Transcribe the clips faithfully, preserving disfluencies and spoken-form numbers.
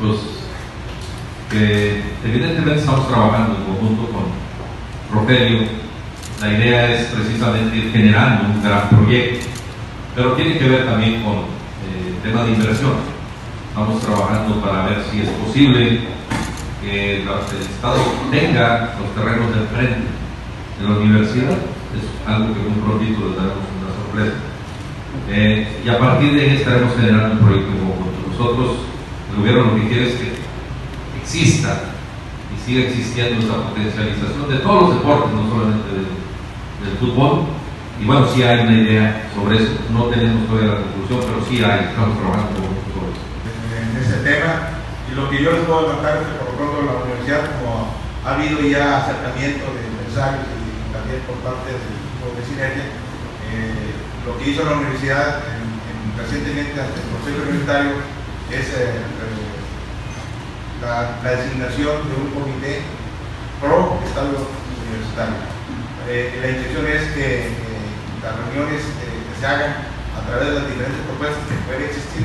pues que evidentemente estamos trabajando en conjunto con Rogelio. La idea es precisamente ir generando un gran proyecto, pero tiene que ver también con eh, temas de inversión. Estamos trabajando para ver si es posible que el Estado tenga los terrenos del frente de la universidad. Es algo que muy prontito les daremos una sorpresa. Eh, y a partir de ahí estaremos generando un proyecto en conjunto. Nosotros, el gobierno, lo que quiere es que exista y siga existiendo esa potencialización de todos los deportes, no solamente del, del fútbol. Y bueno, sí hay una idea sobre eso, no tenemos todavía la conclusión, pero sí hay, estamos trabajando sobre eso. En ese tema, y lo que yo les puedo contar es que por lo pronto la universidad, como ha habido ya acercamiento de empresarios y también por parte del equipo de Sinergia, eh, lo que hizo la universidad en, en, recientemente ante el Consejo Universitario es eh, la, la designación de un comité pro Estado Universitario. Eh, la intención es que eh, las reuniones eh, que se hagan a través de las diferentes propuestas que pueden existir,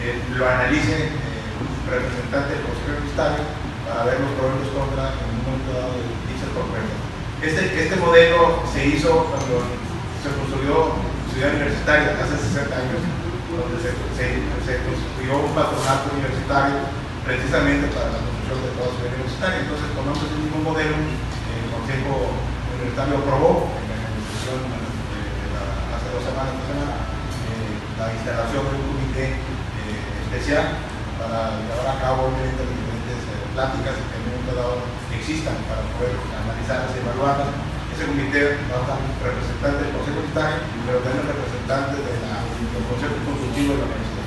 eh, lo analicen eh, un representante del Consejo Universitario para ver los pros y los contras en un momento dado de dichas propuestas. Este, este modelo se hizo cuando se construyó Ciudad Universitaria hace sesenta años, donde se, se, se construyó un patronato universitario precisamente para la construcción de toda Ciudad Universitaria. Entonces, conocemos el mismo modelo, el Consejo Universitario aprobó en la sesión hace dos semanas eh, la instalación de un comité eh, especial para llevar a cabo obviamente las diferentes eh, pláticas que en un momento dado existan para poder analizarlas y evaluarlas. Ese comité va a estar representante del Consejo Universitario, pero también representante del Consejo Consultivo de la Universidad.